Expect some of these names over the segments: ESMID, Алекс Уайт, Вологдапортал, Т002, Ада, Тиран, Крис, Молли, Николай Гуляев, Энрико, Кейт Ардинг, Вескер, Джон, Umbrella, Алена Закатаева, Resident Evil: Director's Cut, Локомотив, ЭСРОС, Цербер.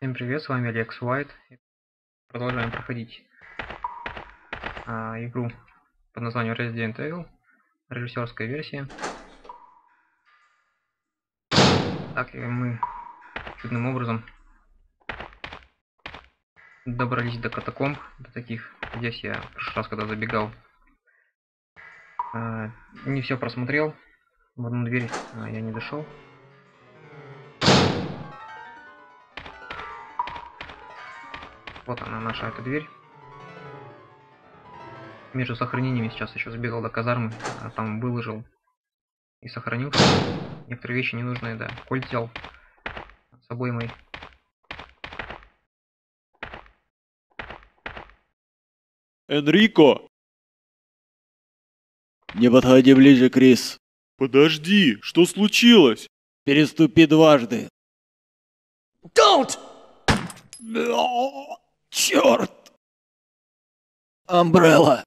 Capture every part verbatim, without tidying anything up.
Всем привет, с вами Алекс Уайт. Продолжаем проходить а, игру под названием Resident Evil, режиссерская версия. Так, и мы чудным образом добрались до катакомб, до таких. Здесь я в прошлый раз, когда забегал, а, не все просмотрел. В одну дверь а, я не дошел. Вот она, наша эта дверь. Между сохранениями сейчас еще забегал до казармы, а там выложил и сохранил. Некоторые вещи ненужные, да. Коль взял с собой мой. Энрико! Не подходи ближе, Крис. Подожди, что случилось? Переступи дважды. Don't! Черт! Umbrella.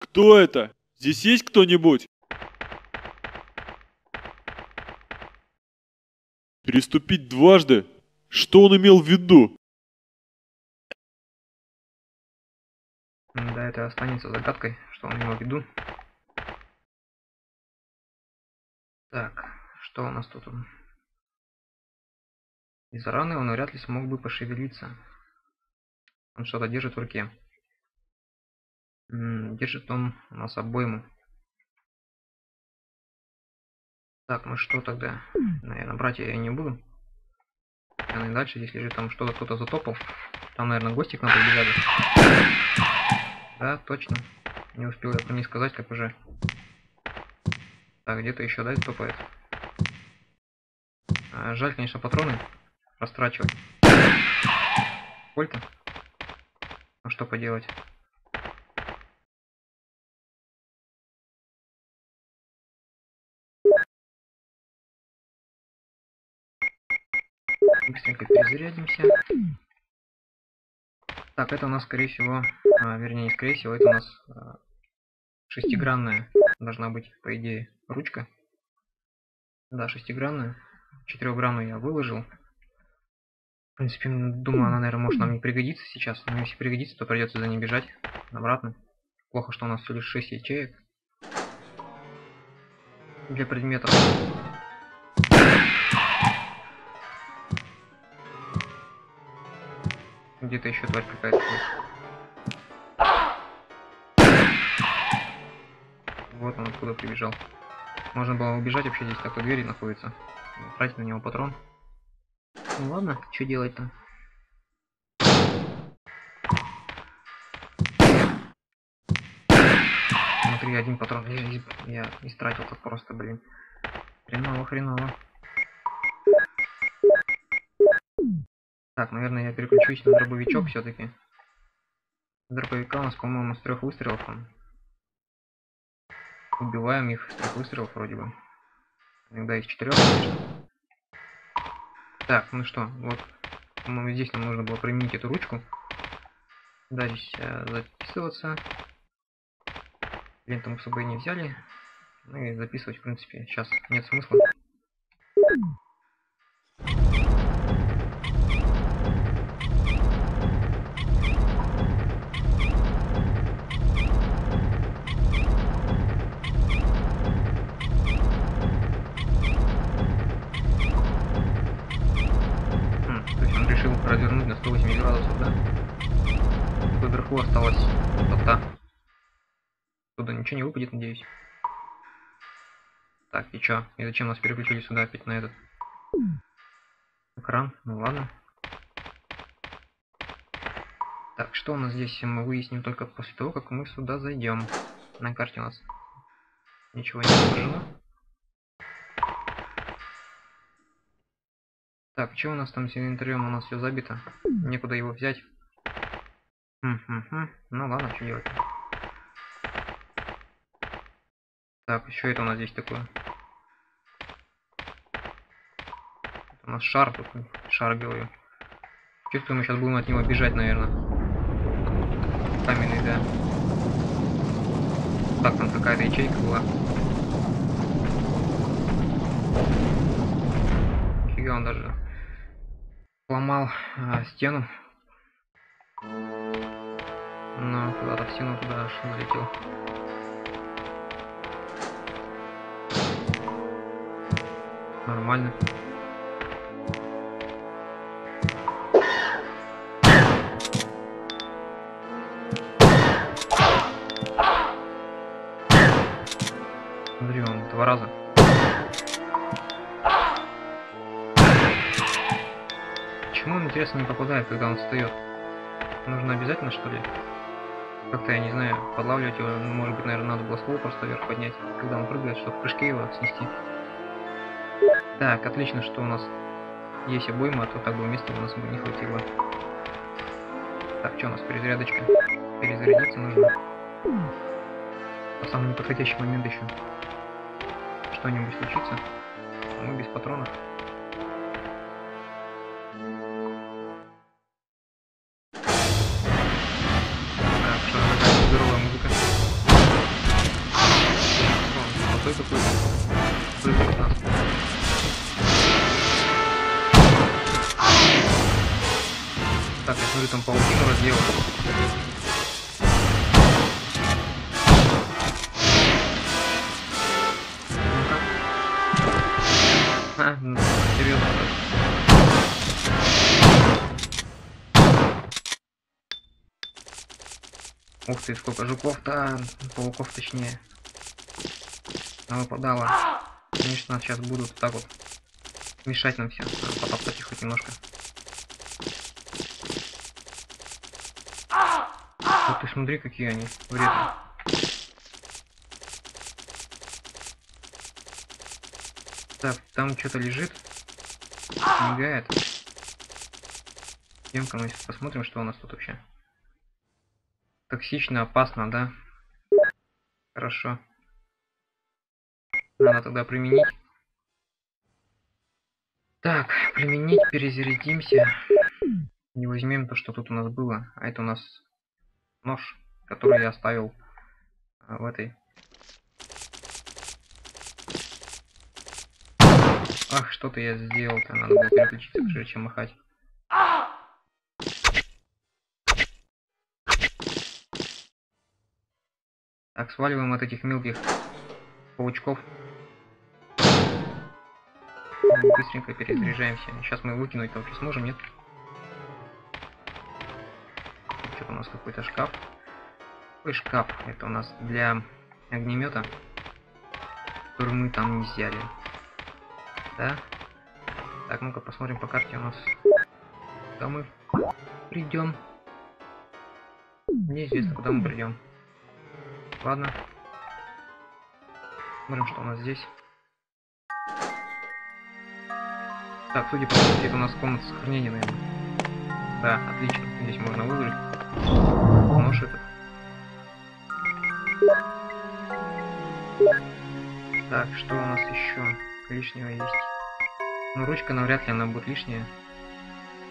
Кто это? Здесь есть кто-нибудь? Переступить дважды? Что он имел в виду? Да, это останется загадкой, что он имел в виду. Так, что у нас тут? Из-за раны он вряд ли смог бы пошевелиться. Он что-то держит в руке. Держит он у нас обойму. Так, ну что тогда? Наверное, брать я ее не буду. И дальше, если же там что-то кто-то затопал, там, наверное, гостик надо убегать. Да, точно. Не успел я про ней сказать, как уже. Так, где-то еще, да, топает. А, жаль, конечно, патроны растрачивать. Сколько? Ну что поделать? Быстренько перезарядимся. Так, это у нас, скорее всего, а, вернее, не скорее всего, это у нас а, шестигранная должна быть, по идее, ручка. Да, шестигранная. Четырехгранную я выложил. В принципе, думаю, она, наверное, может нам не пригодится сейчас. Но если пригодится, то придется за ней бежать обратно. Плохо, что у нас всего лишь шесть ячеек для предметов. Где-то еще тварь какая-то. Вот он откуда прибежал. Можно было убежать, вообще здесь такой двери находится. Тратить на него патрон. Ну ладно, что делать-то? Смотри, один патрон. Я истратил так просто, блин. Хреново, хреново. Так, наверное, я переключусь на дробовичок все-таки. Дробовика у нас, по-моему, с трех выстрелов. Убиваем их с трех выстрелов вроде бы. Иногда из четырех, конечно. Так, ну что, вот, по-моему, здесь нам нужно было применить эту ручку. Да, здесь э, записываться. Ленту мы с собой не взяли. Ну и записывать, в принципе, сейчас нет смысла. Провернуть на сто восемьдесят градусов, да? Вверху осталась высота. Туда ничего не выпадет, надеюсь. Так, и чё? И зачем нас переключили сюда опять на этот экран? Ну ладно. Так, что у нас здесь? Мы выясним только после того, как мы сюда зайдем. На карте у нас ничего не изображено. Так, что у нас там с инвентарем? У нас все забито. Некуда его взять. Хм, хм, хм. Ну ладно, что делать. Так, еще это у нас здесь такое. Это у нас шар, тут шар, говорю. Чувствую, мы сейчас будем от него бежать, наверное. Каменный, да. Так, там какая-то ячейка была. он даже сломал а, стену. Но куда-то в стену туда аж залетел. Нормально. Смотри, он два раза. Почему он, интересно, не попадает, когда он встает? Нужно обязательно, что ли? Как-то, я не знаю, подлавливать его, может быть, наверное, надо было ствол просто вверх поднять, когда он прыгает, чтобы прыжки его снести. Так, отлично, что у нас есть обойма, а то так бы места у нас бы не хватило. Так, что у нас перезарядочка? Перезарядиться нужно. По самому неподходящему моменту еще что-нибудь случится. Мы без патронов. Так, я смотрю, там паутину разделал. Ну-ка. А, ну, серьезно. Ух ты, сколько жуков-то, пауков точнее. Она выпадала. Конечно, сейчас будут так вот мешать нам все. Надо потоптать их хоть немножко. Вот ты смотри, какие они вредные. Так, там что-то лежит. Мигает. Идем-ка мы посмотрим, что у нас тут вообще. Токсично, опасно, да? Хорошо. Надо тогда применить. Так, применить, перезарядимся. Не возьмем то, что тут у нас было. А это у нас нож, который я оставил а, в этой. Ах, что-то я сделал-то. Надо было переключиться, прежде чем махать. Так, сваливаем от этих мелких паучков. Быстренько перезаряжаемся. Сейчас мы выкинуть там сможем, нет? У нас какой-то шкаф. Какой шкаф? Это у нас для огнемета, который мы там не взяли. Да? Так, ну-ка посмотрим по карте у нас. Куда мы придем? Неизвестно, куда мы придем. Ладно. Смотрим, что у нас здесь. Так, судя по всему, это у нас комната сохранения, наверное. Да, отлично. Здесь можно выиграть. Нож этот. Так, что у нас еще лишнего есть? Ну, ручка навряд ли она будет лишняя.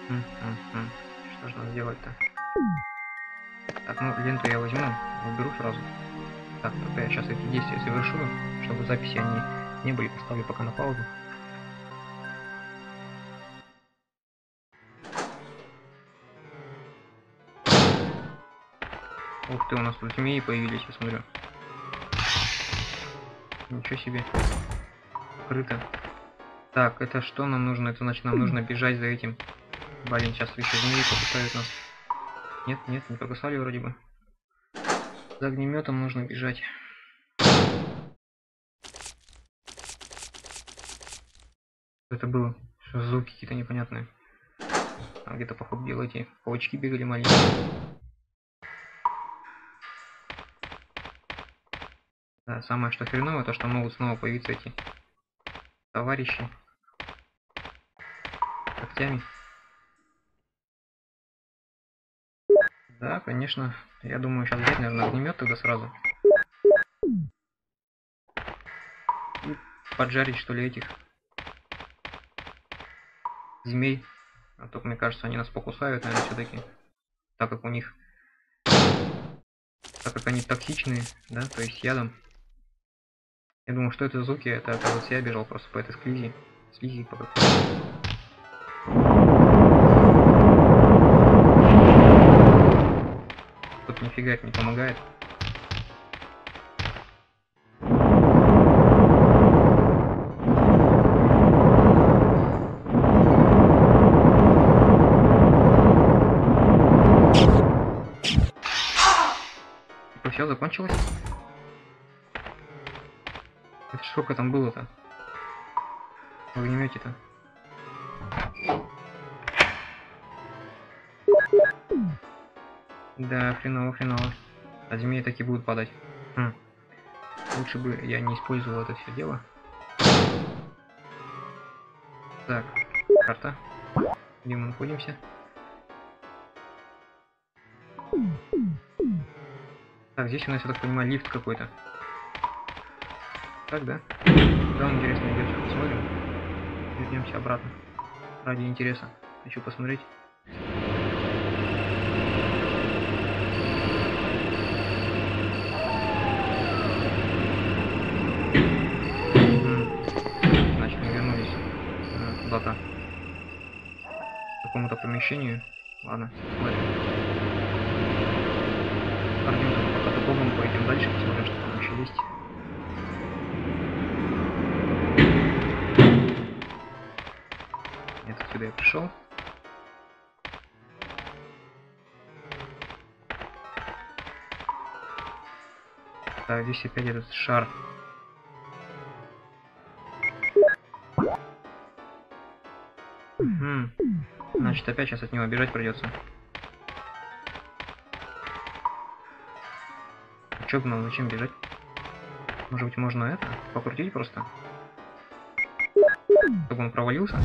М-м-м. Что же надо делать-то? Так, ну, ленту я возьму, уберу сразу. Так, тогда я сейчас эти действия совершу, чтобы записи они не были. Поставлю пока на паузу. Ух ты, у нас тут змеи появились, я смотрю. Ничего себе. Открыто. Так, это что нам нужно? Это значит, нам нужно бежать за этим. Блин, сейчас еще змеи покусают нас. Нет, нет, не покусали вроде бы. За огнеметом нужно бежать. Это было? Что, звуки какие-то непонятные. А где-то, походу, белые эти паучки бегали маленькие. Да, самое что хреновое, то что могут снова появиться эти товарищи когтями. Да, конечно. Я думаю, сейчас взять, наверное, огнемет тогда сразу. И поджарить, что ли, этих змей. А то, мне кажется, они нас покусают, наверное, все-таки. Так как у них... Так как они токсичные, да, то есть ядом. Я думаю, что это звуки, это оказывается я бежал просто по этой слизи, слизи по какой-то. нифига это не помогает. Это все закончилось? Это сколько там было-то? В огнемете-то. Да, хреново, хреново. А змеи таки будут падать. Хм. Лучше бы я не использовал это все дело. Так, карта. Где мы находимся? Так, здесь у нас, я так понимаю, лифт какой-то. Так, да? Да, он интересно идет. Сейчас посмотрим. Вернемся обратно. Ради интереса. Хочу посмотреть. Какому-то помещению. Ладно, смотрим. Пойдем пока такому, пойдем дальше, посмотрим, что там еще есть. Нет, отсюда я пришел. Так, здесь опять этот шар. Значит, опять сейчас от него бежать придется. Чё бы нам, зачем бежать? Может быть, можно это покрутить просто, чтобы он провалился?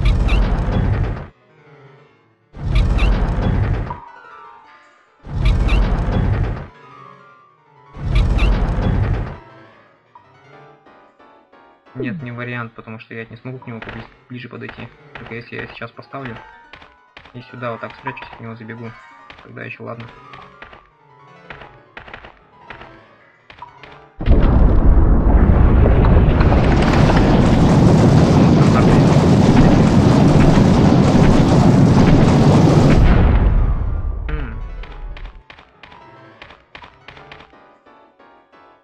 Нет, не вариант, потому что я не смогу к нему ближе подойти. Только если я сейчас поставлю и сюда вот так спрячусь, от него забегу. Тогда еще ладно.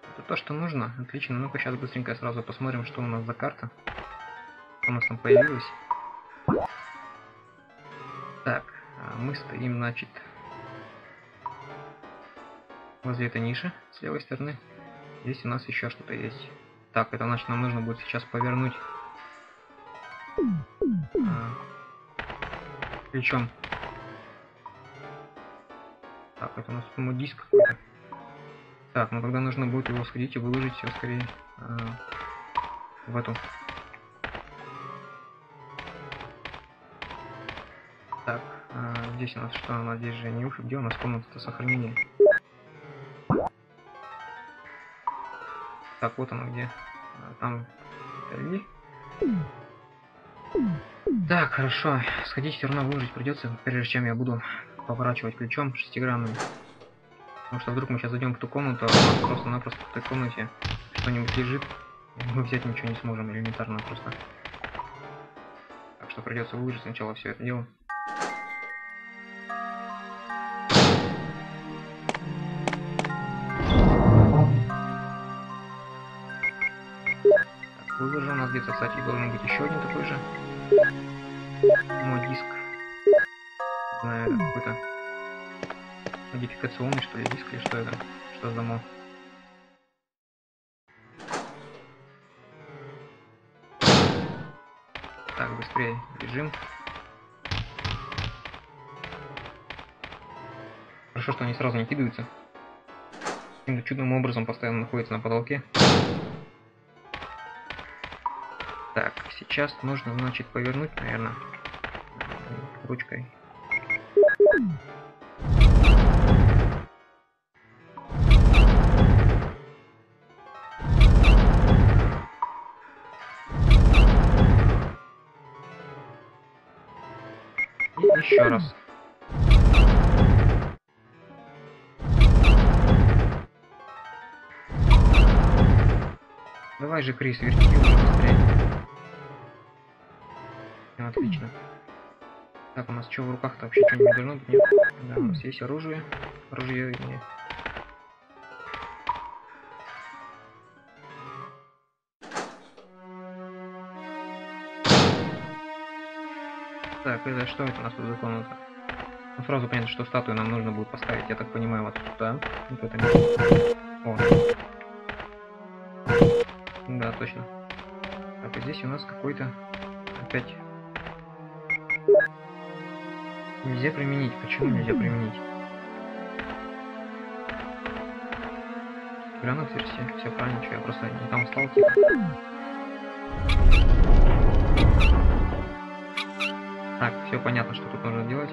Это то, что нужно. Отлично. Ну-ка сейчас быстренько сразу посмотрим, что у нас за карта. Что у нас там появилось. Так, мы стоим, значит, возле этой ниши с левой стороны. Здесь у нас еще что-то есть. Так, это значит, нам нужно будет сейчас повернуть а, ключом. Так, это у нас, по-моему, диск какой-то. Так, ну тогда нужно будет его сходить и выложить все скорее а, в эту. Так, а, здесь у нас что, она здесь же не уши, где у нас комната-то сохранения? Так, вот она где. А, там ли? Так, хорошо. Сходить все равно выложить придется, прежде чем я буду поворачивать ключом шестигранным. Потому что вдруг мы сейчас зайдем в ту комнату, а просто-напросто в той комнате что-нибудь лежит. Мы взять ничего не сможем, элементарно просто. Так что придется выложить сначала все это дело. Выложу, у нас где-то, кстати, должен быть еще один такой же. Мой диск. Наверное, какой-то модификационный, что ли, диск, или что это? Что за мол? Так, быстрее бежим. Хорошо, что они сразу не кидаются. Каким-то чудным образом постоянно находятся на потолке. Так, сейчас нужно, значит, повернуть, наверное, ручкой. И еще раз. Давай же, Крис, верти уже быстрее. Отлично. Так, у нас что в руках-то вообще, что-нибудь должно быть? Нет. Да, у нас есть оружие. Оружие, нет. Так, это что это у нас тут за комната? Ну, сразу понятно, что статую нам нужно будет поставить, я так понимаю, вот сюда. Вот это место. О. Да, точно. Так, и здесь у нас какой-то... Опять... Нельзя применить. Почему нельзя применить? Гранат версия. Все правильно, что я просто не там стал. Типа. Так, все понятно, что тут нужно делать.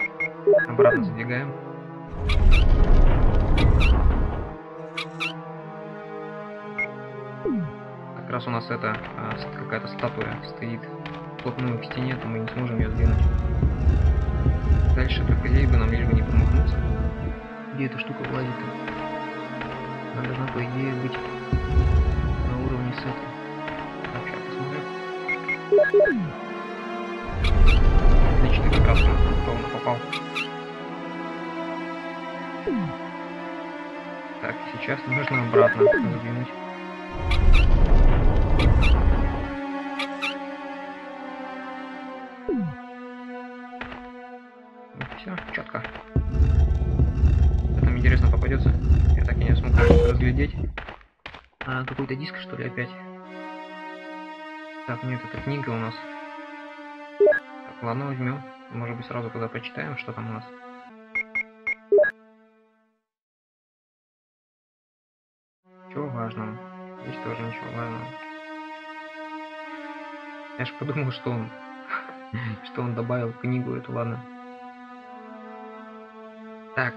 Обратно задвигаем. Как раз у нас это а, какая-то статуя стоит вплотную к стене, то мы не сможем ее сдвинуть. Дальше только здесь бы нам лишь бы не промахнуться. Где эта штука влазит-то? Она должна, по идее, быть на уровне с этим. Так, сейчас посмотрим. Отлично, как раз ровно попал. Так, сейчас нужно обратно задвинуть. Четко. Там интересно попадется. Я так и не смог разглядеть. А, какой-то диск, что ли, опять? Так, нет, эта книга у нас. Так, ладно, возьмем. Может быть, сразу когда почитаем, что там у нас. Чего важного? Здесь тоже ничего важного. Я же подумал, что он... что он добавил книгу эту, ладно. Так,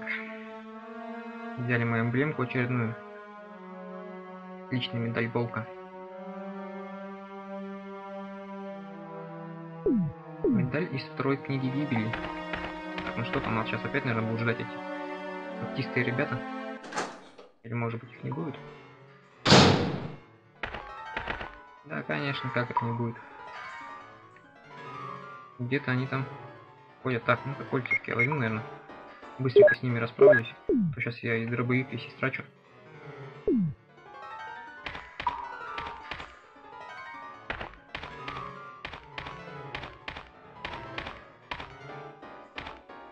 взяли мою эмблемку очередную. Отличная медаль волка. Медаль из второй книги гибели. Так, ну что там, нас сейчас опять, наверное, будут ждать эти артистые ребята. Или, может быть, их не будет? Да, конечно, как это не будет. Где-то они там ходят. Так, ну-ка, кольчики я возьму, наверное. Быстренько с ними расправлюсь. То сейчас я и дробовик, и сестрачу.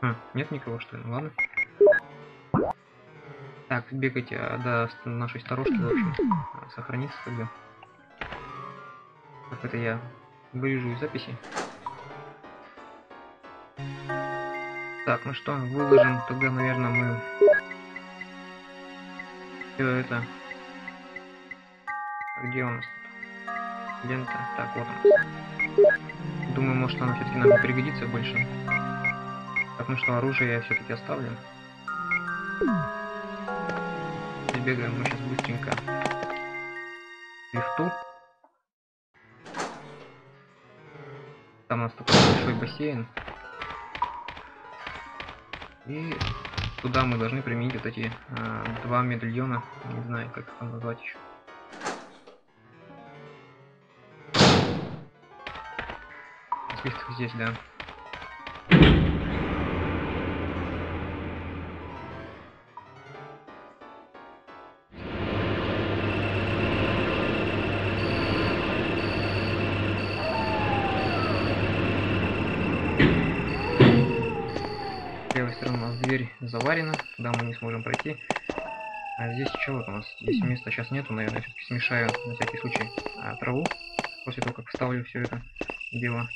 А, нет никого, что ли? Ну ладно. Так, бегать до нашей сторожки, в общем, сохранится тогда. Как это я вырежу из записи. Так, ну что, выложим, тогда, наверное, мы все это... Где у нас тут? Лента? Так, вот он. Думаю, может, она все-таки нам пригодится больше. Так, ну что, оружие я все-таки оставлю. Сбегаем мы сейчас быстренько к лифту. Там у нас такой большой бассейн. И туда мы должны применить вот эти э, два медальона, не знаю, как их назвать еще. Список здесь, да. Заварено, туда мы не сможем пройти. А здесь чего у нас? Здесь места сейчас нету, наверное, я все-таки смешаю на всякий случай а, траву. После того, как вставлю все это дело.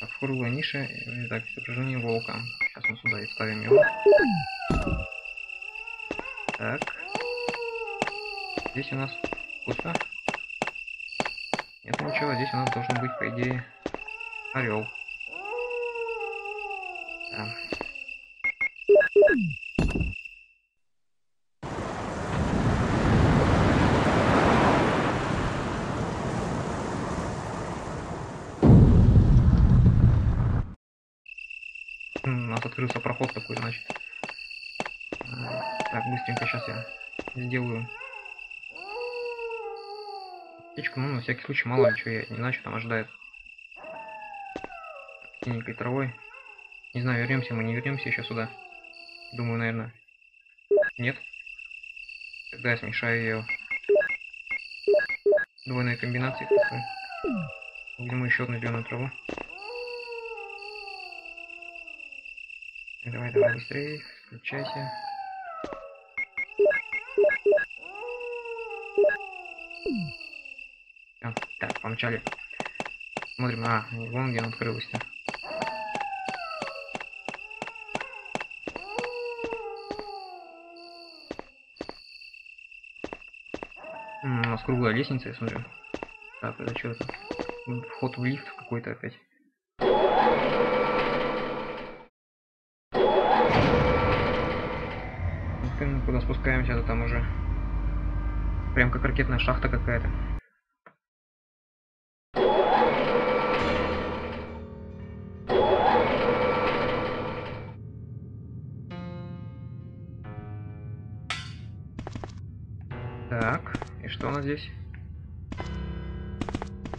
Так, в круглой нише. Итак, изображение волка. Сейчас мы сюда и вставим его. Так. Здесь у нас пусто. Нет ничего, здесь у нас должен быть, по идее, орел. Да. У нас открылся проход такой, значит. Так, быстренько сейчас я сделаю птичку, ну на всякий случай, мало ли что я не начал, там ожидает синенькой травой. Не знаю, вернемся мы, не вернемся еще сюда. Думаю, наверное. Нет. Тогда я смешаю ее. Двойные комбинации. Видимо, еще одну зеленую траву. Давай, давай, быстрее, включайся. Всё, так, помчали. Смотрим, а, вон где он открылся-то. М-м, у нас круглая лестница, я смотрю. Так, это что это? Вход в лифт какой-то опять. Мы куда спускаемся, то там уже прям как ракетная шахта какая-то. Так, и что у нас здесь?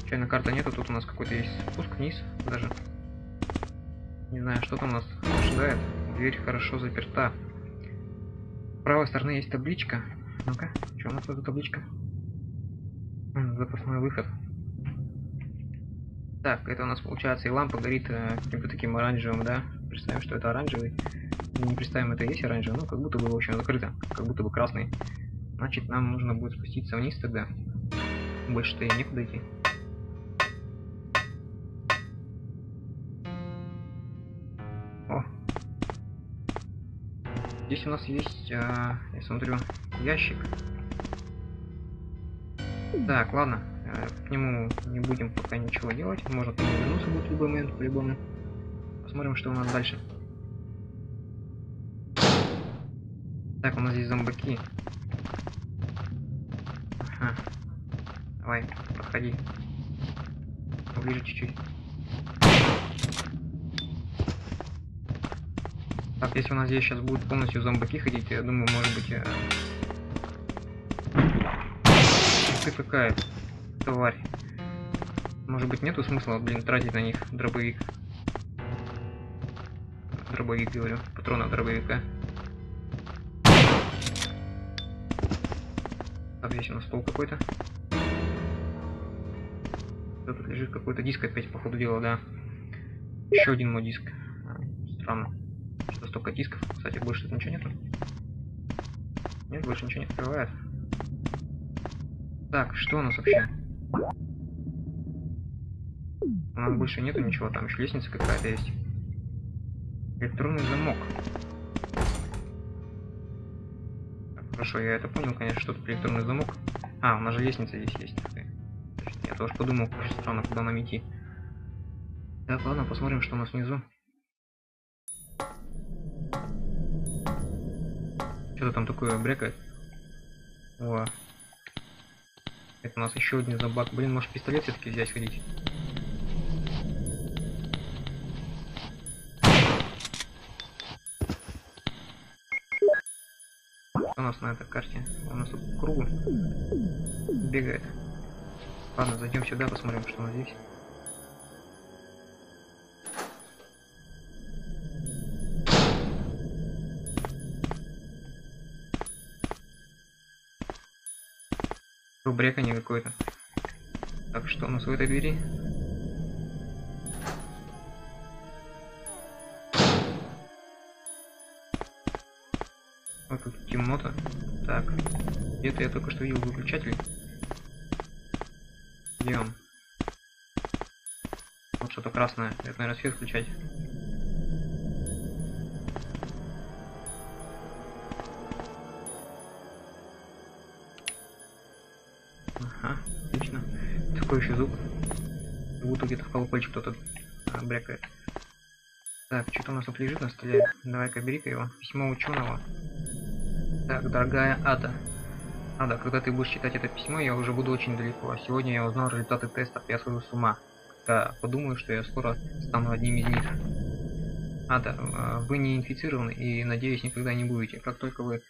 Чайной карты нету, тут у нас какой-то есть спуск вниз даже. Не знаю, что там нас ожидает. Дверь хорошо заперта. С правой стороны есть табличка. Ну-ка, что у нас тут табличка? Запасной выход. Так, это у нас получается и лампа горит э, каким-то таким оранжевым, да? Представим, что это оранжевый. Не представим, это есть оранжевый, ну как будто бы очень закрыто, как будто бы красный. Значит, нам нужно будет спуститься вниз тогда. Больше-то и некуда идти. Здесь у нас есть, а, я смотрю, ящик. Так, ладно, к нему не будем пока ничего делать. Можно к нему вернуться будет в любой момент, по-любому. Посмотрим, что у нас дальше. Так, у нас здесь зомбаки. Ага. Давай, подходи. Поближе чуть-чуть. Так, если у нас здесь сейчас будут полностью зомбаки ходить, я думаю, может быть... Э... Ты какая, тварь. Может быть, нету смысла, блин, тратить на них дробовик. Дробовик, говорю. Патрона дробовика. Так, здесь у нас стол какой-то. Тут лежит какой-то диск опять, по ходу дела, да. Еще один мой диск. Странно. Столько дисков, кстати, больше тут ничего нету. Нет, больше ничего не открывает. Так, что у нас вообще? У нас больше нету ничего, там еще лестница какая-то есть. Электронный замок. Хорошо, я это понял, конечно, что тут электронный замок. А, у нас же лестница здесь есть. Я тоже подумал, что странно, куда нам идти. Так, ладно, посмотрим, что у нас внизу. Что-то там такое брякает. О. Это у нас еще один зомбак. Блин, может пистолет все-таки взять ходить? Что у нас на этой карте? У нас тут по кругу бегает. Ладно, зайдем сюда, посмотрим, что у нас здесь. Бряканье какое-то. Так, что у нас в этой двери? Вот тут темнота. Так, где-то я только что видел выключатель. Где он? Вот что-то красное. Это, наверное, свет включать. Такой еще звук, как будто где-то в колокольчик кто-то брякает. Так, что-то у нас тут лежит на столе. Давай-ка, бери-ка его. Письмо ученого. Так, дорогая Ада. Ада, когда ты будешь читать это письмо, я уже буду очень далеко. Сегодня я узнал результаты тестов. Я схожу с ума. Да, подумаю, что я скоро стану одним из них. Ада, вы не инфицированы и, надеюсь, никогда не будете. Как только вы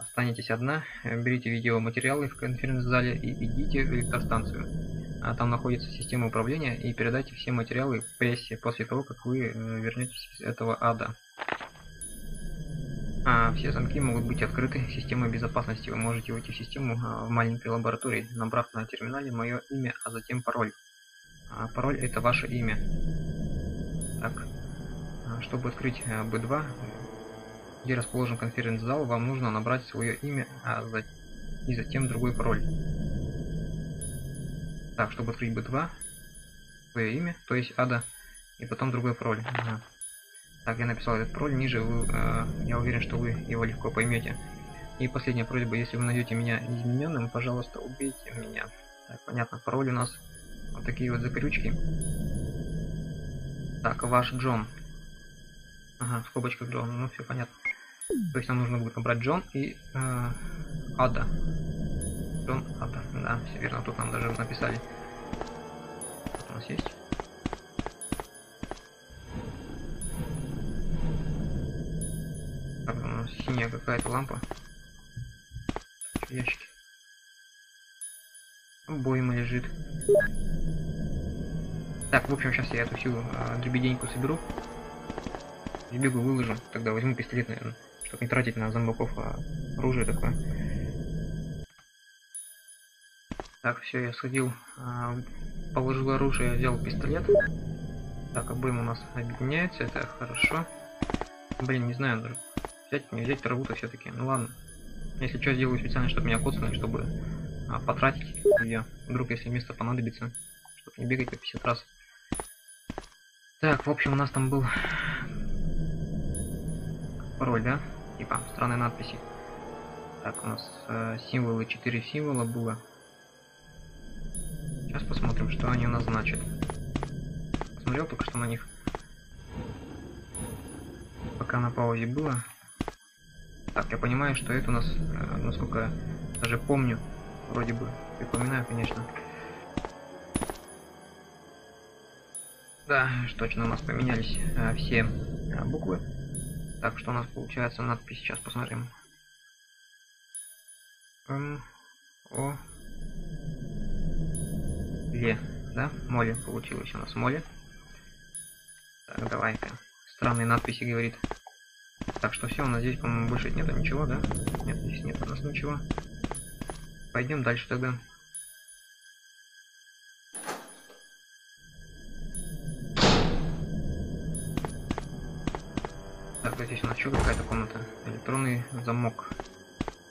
останетесь одна, берите видеоматериалы в конференц-зале и идите в электростанцию. А там находится система управления, и передайте все материалы в прессе после того, как вы вернетесь из этого ада. А, все замки могут быть открыты. Система безопасности. Вы можете уйти в систему в маленькой лаборатории, набрав на терминале мое имя, а затем пароль. А пароль — это ваше имя. Так. Чтобы открыть Б два, где расположен конференц-зал, вам нужно набрать свое имя, а за... и затем другой пароль. Так, чтобы открыть Б два, свое имя, то есть Ада, и потом другой пароль. Ага. Так, я написал этот пароль, ниже вы, э, я уверен, что вы его легко поймете. И последняя просьба, если вы найдете меня измененным, пожалуйста, убейте меня. Так, понятно, пароль у нас вот такие вот закорючки. Так, ваш Джон. Ага, в скобочках Джон, ну все понятно. То есть нам нужно будет набрать Джон и э, Ада. Джон, Ада, да, все верно, тут нам даже написали. Тут у нас есть. Так, у нас синяя какая-то лампа. Ящики. Обойма лежит. Так, в общем, сейчас я эту всю э, дребеденьку соберу. И бегу выложу. Тогда возьму пистолет, наверное, чтобы не тратить на зомбаков а оружие такое. Так, все, я сходил, э, положил оружие, взял пистолет. Так, обойма у нас объединяется, это хорошо. Блин, не знаю, даже взять, не взять траву-то все-таки. Ну ладно. Если что, сделаю специально, чтобы меня коцнули, чтобы а, потратить ее. Вдруг, если место понадобится, чтобы не бегать по пятьдесят раз. Так, в общем, у нас там был пароль, да? Типа, странные надписи. Так, у нас э, символы, четыре символа было. Сейчас посмотрим, что они у нас значат. Посмотрел только что на них. Пока на паузе было. Так, я понимаю, что это у нас, э, насколько я даже помню, вроде бы, припоминаю, конечно. Да, точно, у нас поменялись э, все э, буквы. Так, что у нас получается надпись, сейчас посмотрим. М-О-Ле, да? Молли, получилось у нас Молли. Так, давай-ка. Странные надписи, говорит. Так что все, у нас здесь, по-моему, больше нету ничего, да? Нет, здесь нет у нас ничего. Пойдем дальше тогда. Так, вот здесь у нас еще какая-то комната. Электронный замок.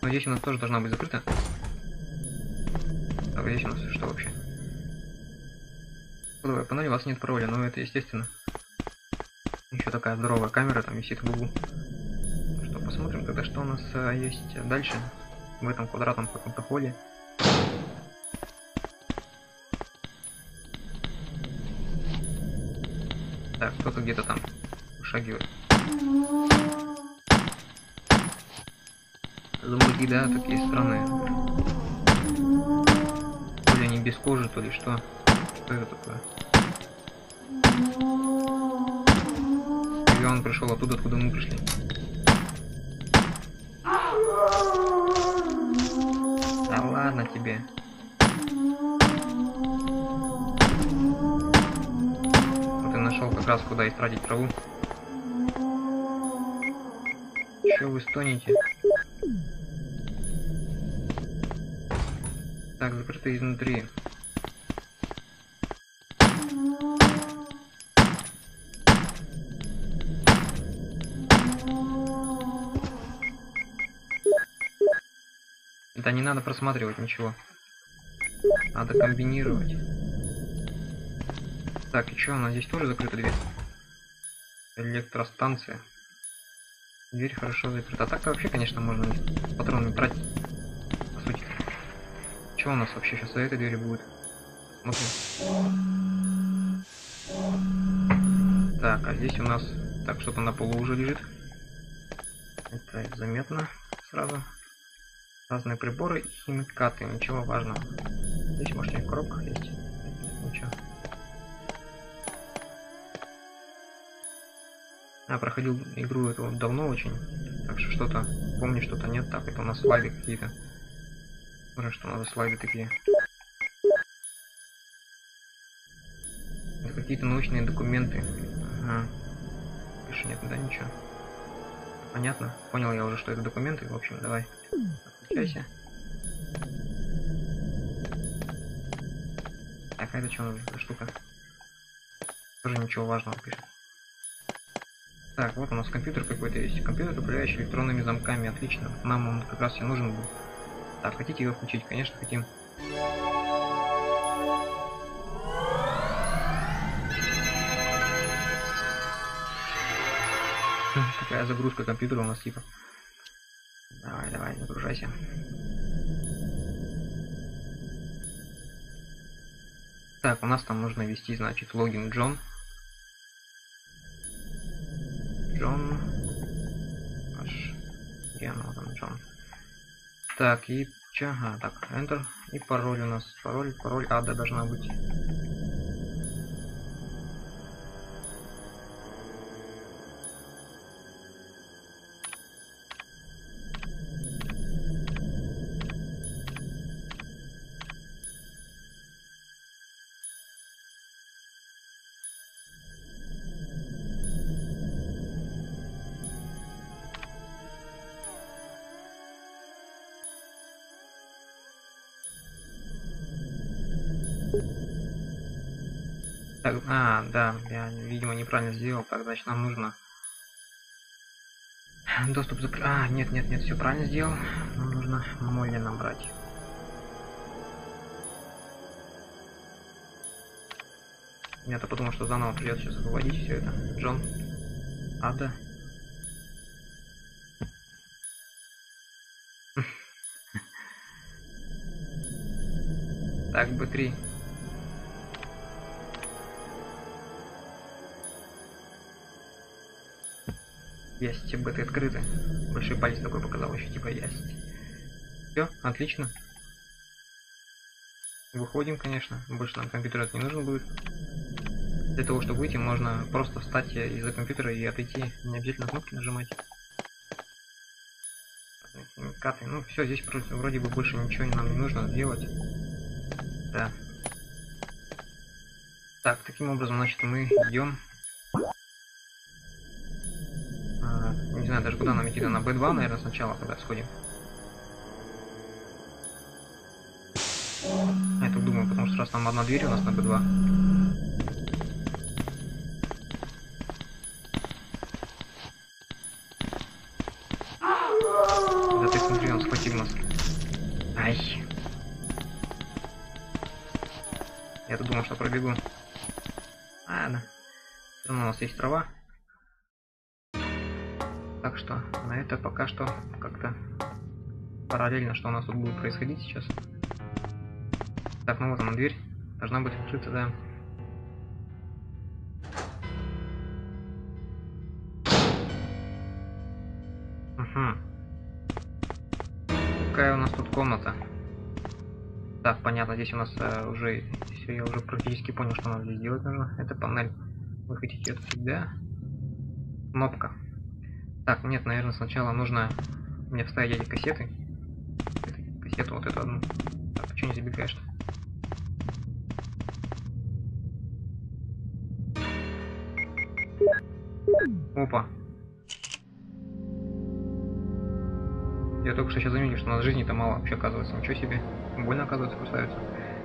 Но здесь у нас тоже должна быть закрыта. Так, здесь у нас что вообще? Кодовая панель, у вас нет пароля, но это естественно. Еще такая здоровая камера там висит в углу. Ну что, посмотрим тогда, что у нас а, есть дальше в этом квадратном каком-то холле. Так, кто-то где-то там шагивает. Зомбаки, да, такие странные. То ли они без кожи, то ли что. Что это такое? Он пришел оттуда, откуда мы пришли. Да ладно тебе. Вот и нашел как раз куда истратить траву. Че вы стонете? Так, закрыто изнутри. Да не надо просматривать ничего. Надо комбинировать. Так, и что, у нас здесь тоже закрыта дверь? Электростанция. Дверь хорошо закрыта. Так-то вообще, конечно, можно патроны тратить. По сути. Что у нас вообще сейчас за этой дверью будет? Смотрим. Так, а здесь у нас... Так, что-то на полу уже лежит. Это заметно сразу. Разные приборы и химикаты, ничего важного. Здесь, может, в коробках есть? Ничего. Я проходил игру эту давно очень, так что что-то помню, что-то нет. Так, это у нас слайды какие-то. Смотрим, что у нас слайды такие. Это какие-то научные документы. Ага. Больше нет, да, ничего. Понятно. Понял я уже, что это документы. В общем, давай. Отключайся. Так, а это что у нас за штука? Тоже ничего важного пишет. Так, вот у нас компьютер какой-то есть. Компьютер, управляющий электронными замками. Отлично. Нам он как раз и нужен был. Так, хотите его включить? Конечно, хотим. Какая загрузка компьютера у нас типа. Давай, давай, загружайся. Так, у нас там нужно ввести, значит, логин Джон. Джон. Аж. Я, ну, там Джон. Так, и... Ага, так, Enter. И пароль у нас. Пароль, пароль Ада должна быть. Так, а, да, я, видимо, неправильно сделал. Так, значит, нам нужно доступ закрыть. А, нет, нет, нет, все правильно сделал. Нам нужно Молли набрать. Я-то подумал, что заново придется сейчас выводить все это. Джон, Ада. Так, Б три. Есть, беты открыты. Большой палец такой показал еще, типа есть. Все, отлично. Выходим, конечно. Больше нам компьютер не нужен будет. Для того, чтобы выйти, можно просто встать из-за компьютера и отойти. Не обязательно кнопки нажимать. Каты. Ну все, здесь вроде бы больше ничего нам не нужно делать. Да. Так, таким образом, значит, мы идем. Не знаю даже куда нам идти, на Б два, наверное, сначала, когда сходим. Я так думаю, потому что раз там одна дверь у нас на Б два. Да ты смотри, он схватил нас. Ай. Я тут думал, что пробегу. Ладно. Все равно у нас есть трава. Так что на это пока что как-то параллельно, что у нас тут будет происходить сейчас. Так, ну вот она дверь. Должна быть открыта, да. Угу. Какая у нас тут комната? Так, понятно, здесь у нас э, уже все, я уже практически понял, что нам здесь делать нужно. Это панель. Вы хотите отсюда? Кнопка. Так, нет, наверное, сначала нужно мне вставить эти кассеты. Эту, кассету вот эту одну. Так, почему не забегаешь-то? Опа. Я только что сейчас заметил, что у нас жизни-то мало вообще оказывается. Ничего себе. Больно, оказывается, кусаются.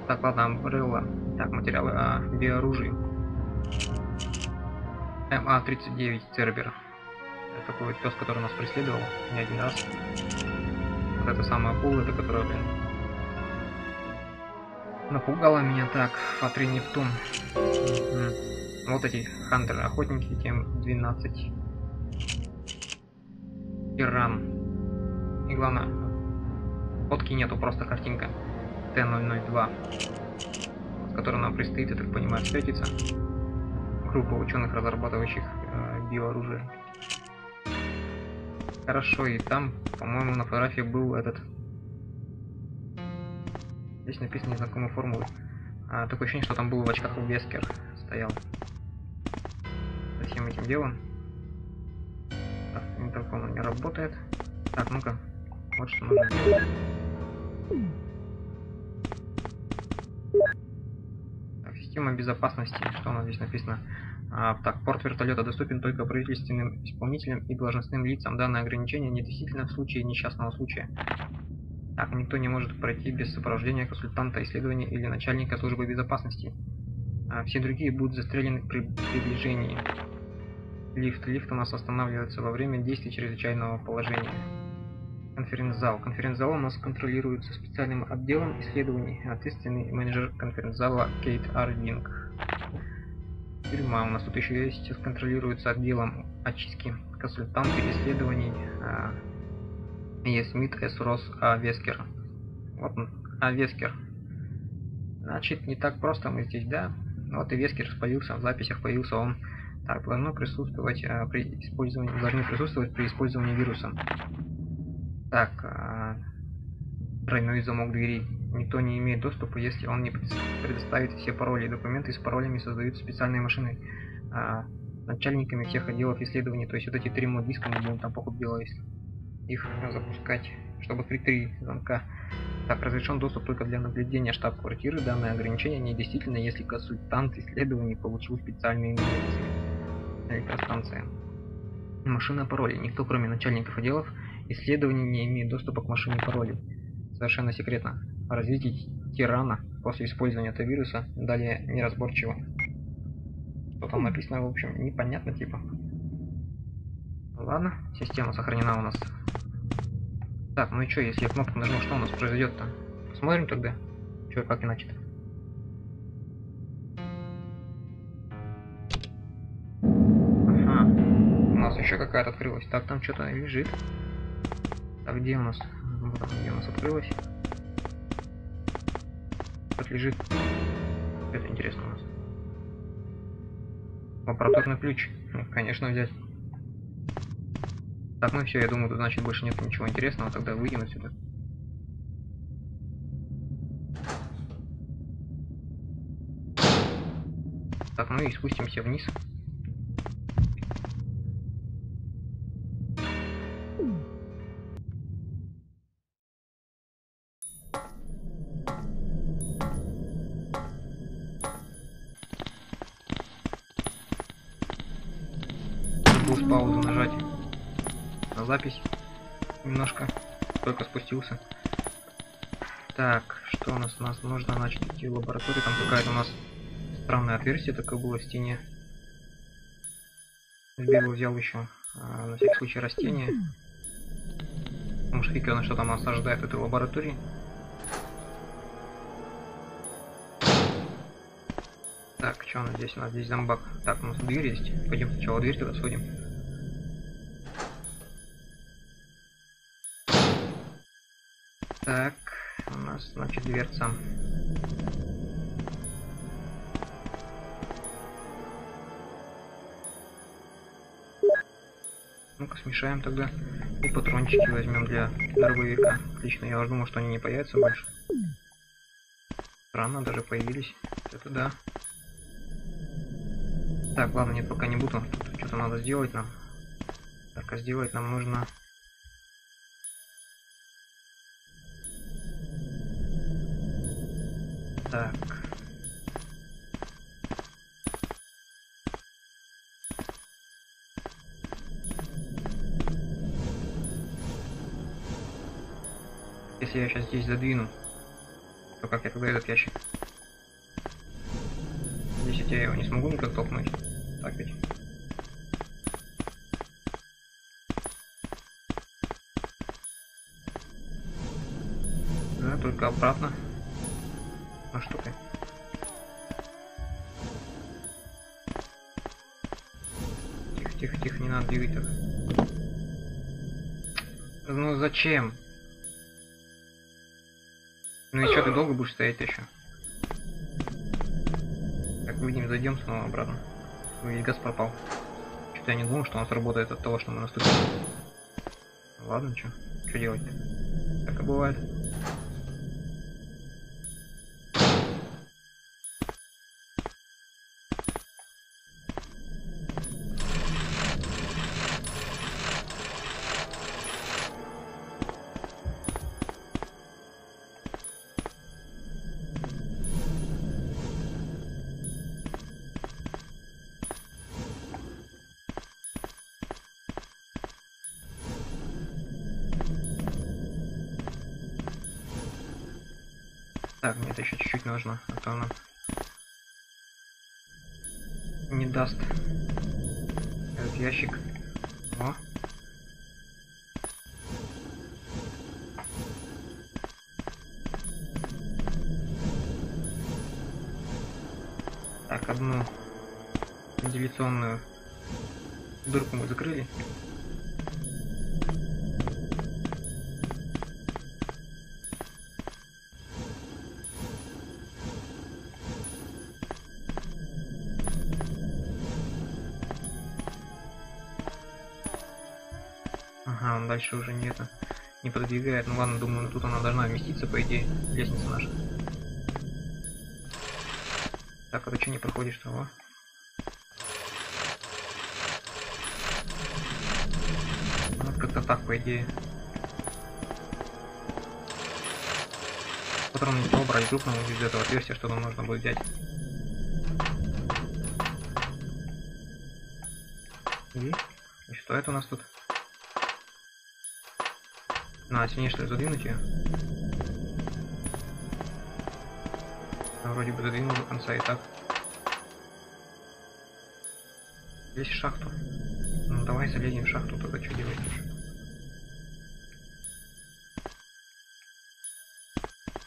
Так, ладно, Umbrella. Так, материалы о биооружии. эм а тридцать девять Цербер. Такой вот пес, который нас преследовал не один раз. Вот это самая пула, это которая, блин, напугала меня. Так, Фатри Нептун. Угу. Вот эти хантеры, охотники, Т ноль двенадцать. Тиран. И главное, фотки нету, просто картинка. Т ноль ноль два. С которой нам предстоит, я так понимаю, встретиться. Группа ученых, разрабатывающих э, биооружие. Хорошо, и там, по-моему, на фотографии был этот. Здесь написано незнакомые формулы. А, такое ощущение, что там был в очках Вескер. Стоял. За всем этим делом. Так, интерком он не работает. Так, ну-ка. Вот что нужно делать. Так, система безопасности. Что у нас здесь написано? А, так, порт вертолета доступен только правительственным исполнителям и должностным лицам. Данное ограничение недействительно в случае несчастного случая. Так, никто не может пройти без сопровождения консультанта исследования или начальника службы безопасности. А, все другие будут застрелены при приближении. Лифт. Лифт у нас останавливается во время действия чрезвычайного положения. Конференц-зал. Конференц-зал у нас контролируется специальным отделом исследований, ответственный менеджер конференц-зала Кейт Ардинг. Тюрьма у нас тут еще есть, сейчас контролируется отделом очистки, консультанты исследований ESMID, ЭСРОС, Вескер. Вот он, а Вескер. Значит, не так просто мы здесь, да? Вот и Вескер появился, в записях появился он. Так, должно присутствовать а, при использовании, должны присутствовать при использовании вируса. Так, а, тройной замок двери. Никто не имеет доступа, если он не предоставит все пароли. Документы с паролями создают специальные машины а, начальниками всех отделов исследований. То есть вот эти три мод-диска мы будем там покупать, если их запускать, чтобы при три замка. Так, разрешен доступ только для наблюдения штаб-квартиры. Данное ограничение недействительно, если консультант исследований получил специальные инвестиции. Электростанция. Машина паролей. Никто, кроме начальников отделов исследований, не имеет доступа к машине паролей. Совершенно секретно. Развитие Тирана после использования этого вируса. Далее неразборчиво. Что там написано, в общем, непонятно типа. Ладно, система сохранена у нас. Так, ну и что, если я кнопку нажму, что у нас произойдет-то? Посмотрим тогда. Че, как иначе-то? Ага. У нас еще какая-то открылась. Так, там что-то лежит. Так, где у нас? Вот там, где у нас открылась. Тут лежит. Это интересно у нас. Лабораторный ключ. Ну, конечно, взять. Так, ну все, я думаю, тут значит больше нет ничего интересного, тогда выйдем отсюда. Так, ну и спустимся вниз. Забыл паузу нажать. Запись немножко только спустился. Так, что у нас у нас нужно начать идти в лабораторию? Там какая-то у нас странное отверстие такое было в стене. Сбегу, взял еще а, на всякий случай растения, потому что фиг, что там нас ожидает в этой лаборатории. Так, что у нас здесь? У нас здесь зомбак. Так, у нас дверь есть, пойдем сначала дверь туда сходим. Так, у нас, значит, дверца. Ну-ка, смешаем тогда. И патрончики возьмем для дробовика. Отлично, я уже думал, что они не появятся больше. Странно, даже появились. Это да. Так, ладно, нет, пока не буду. Тут что-то надо сделать нам. Так, а сделать нам нужно... Так. Если я сейчас здесь задвину, то как я тогда этот ящик? Здесь я его не смогу никак толкнуть. Так ведь. Да, только обратно. А что ты? Тихо, тихо, тихо, не надо двигать так. Ну зачем? Ну и что, ты долго будешь стоять еще? Так, выйдем, зайдем снова обратно. Весь газ пропал. Что-то я не думал, что он сработает от того, что мы наступили. Ладно, что? Что делать-то? Так и бывает. Так, мне это еще чуть-чуть нужно, а то она не даст. этот ящик. О. Так, одну вентиляционную дырку мы закрыли. Дальше уже не это не продвигает. Ну ладно, думаю, тут она должна вместиться, по идее, лестница наша. Так, а ты что не проходишь того? Вот как-то так, по идее. Потом не то брать крупного из этого отверстия, что нам нужно будет взять. И, и что это у нас тут? На, сильнее что ли задвинуть ее? А, вроде бы задвинул до конца и так. Здесь шахту. Ну давай залезем в шахту, только что делать лучше.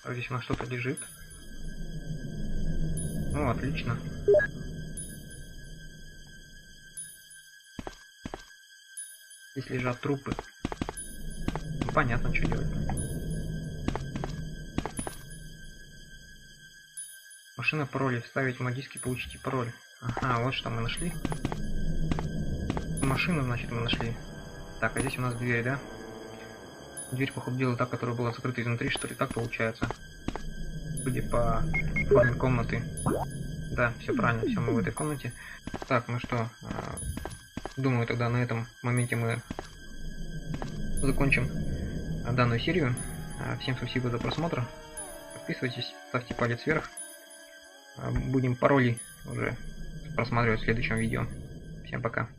А здесь у нас что-то лежит. Ну, отлично. Здесь лежат трупы. Понятно, что делать. Машина пароли. Вставить модиски, получите пароль. Ага, вот что мы нашли. Машину, значит, мы нашли. Так, а здесь у нас дверь, да? Дверь, походу дела, та, которая была закрыта изнутри, что ли, так получается. Судя по форме комнаты. Да, все правильно, все мы в этой комнате. Так, ну что, думаю, тогда на этом моменте мы закончим данную серию. Всем спасибо за просмотр. Подписывайтесь, ставьте палец вверх. Будем пароли уже просматривать в следующем видео. Всем пока.